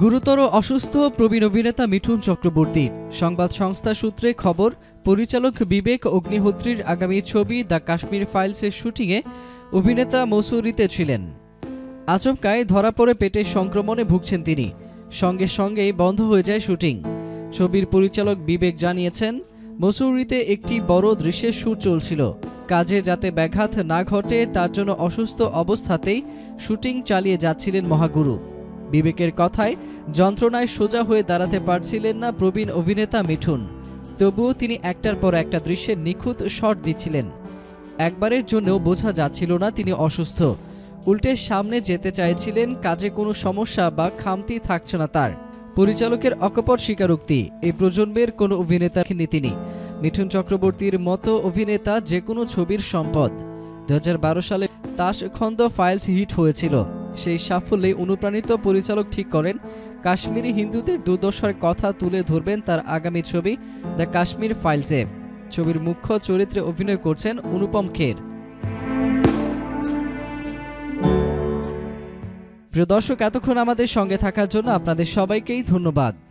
गुरुतर असुस्थ प्रवीण अभिनेता मिठुन चक्रवर्ती संबाद संस्था सूत्रे खबर परिचालक विवेक अग्निहोत्रीर आगामी छवि द काश्मीर फाइल्सের शुटिंगे अभिनेता मसूरीते छिलेन। आचमकाय धरा पड़े पेटे संक्रमणे भुगछेन तिनि। संगे संगे बंध हो जाए शुटिंग। छबिर परिचालक विवेक जानिয়েছেন मसूरीते एकटी बड़ दृश्येर शुट चलछिलो। काजे जाते व्याघात ना घटे तार जोन्नो असुस्थ अवस्थातेई शुटिंग चालिये जाच्छिलेन महागुरु। विवेकेर कथाय यंत्रणाय सोजा हुए दाड़ाते पारछिलेन ना प्रवीण अभिनेता मिठुन। तबुओ तिनि एकटार पर एकटा दृश्ये निखुत शट दिच्छिलेन। एकबारेर जोन्नो बोझा जाच्छिलो ना तिनि असुस्थ। उल्टे सामने जेते चाइछिलेन, काजे कोनो समस्या बा खामति थाकछे ना तार। परिचालकेर अकपट स्वीकारोक्ति ए प्रजन्मेर कोनो अभिनेता कि तिनि। मिठुन चक्रवर्तीर मतो अभिनेता जे कोनो छबिर सम्पद। 2012 साले ताशखंद फाइल्स हिट हयेछिलो। सेई साफल्ये अनुप्राणित परिचालक ठीक करेन काश्मीरी हिंदुदेर दुर्दशार कथा तुले धरबेन तार आगामी छवि द काश्मीर फाइल्से। छबिर मुख्य चरित्रे अभिनय करछेन अनुपम खेर। प्रिय दर्शक, एतक्षण आमादेर संगे थाकार जोन्नो आपनादेर सबाइकेई धन्यवाद।